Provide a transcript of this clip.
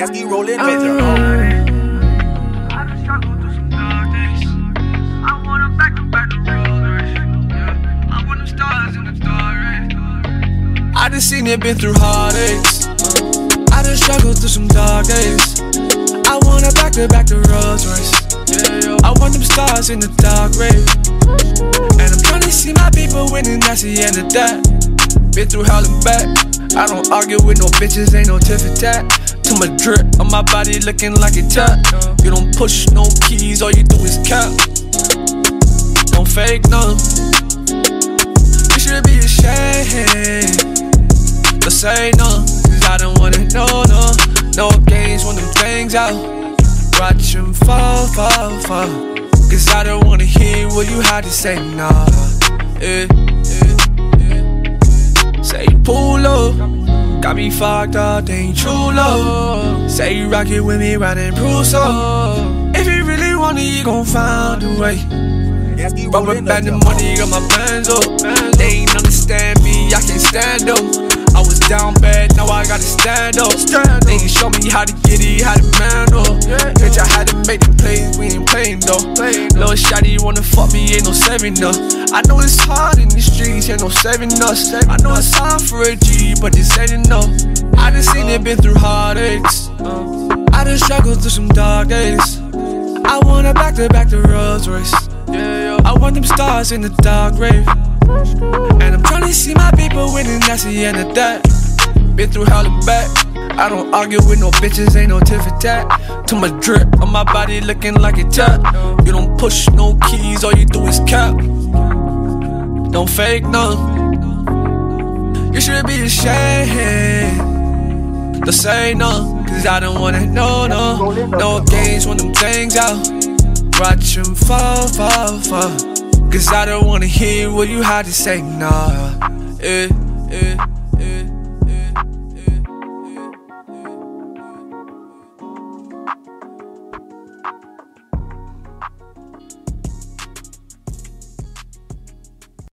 That's the rolling major. I done seen it, been through heartaches. I done struggled through some dark days. I want a back-to-back to Rolls Royce. I want them stars in the dark wave. And I'm tryna see my people winning, that's the end of that. Been through hell and back. I don't argue with no bitches, ain't no tiff-a-tat. Too much drip on my body looking like a tap. You don't push no keys, all you do is cap. Don't fake none. You should be ashamed. But say no, cause I don't wanna know, no. No games when them things out. Watch them fall, fall, fall. Cause I don't wanna hear what you had to say, nah. Say you pull up, got me fucked up, ain't true love. Say you rock it with me, riding Pruso. If you really want it, you gon' find a way. Rubber band the money, got my bands up. They ain't understand me, I can't stand up. I was down bad, now I gotta stand up. They ain't show me how to get it, how to man up. Bitch, I had to make the plays, we ain't playing though. Lil' shawty wanna fuck me, ain't no saving us. I know it's hard in the streets, ain't no saving us. I know it's hard for a G, but this ain't enough. I done seen it, been through heartaches. I done struggled through some dark days. I want a back-to-back to Rolls Royce. I want them stars in the dark grave. And I'm tryna see my people winning, that's the end of that. Been through hell and back. I don't argue with no bitches, ain't no tiff-a-tat. Too much drip on my body looking like a tap. You don't push no keys, all you do is cap. Don't fake none. You should be ashamed. Don't say none, cause I don't wanna know, no. No games when them things out. Watch them fall, fall, fall. Cause I don't wanna hear what you had to say, nah.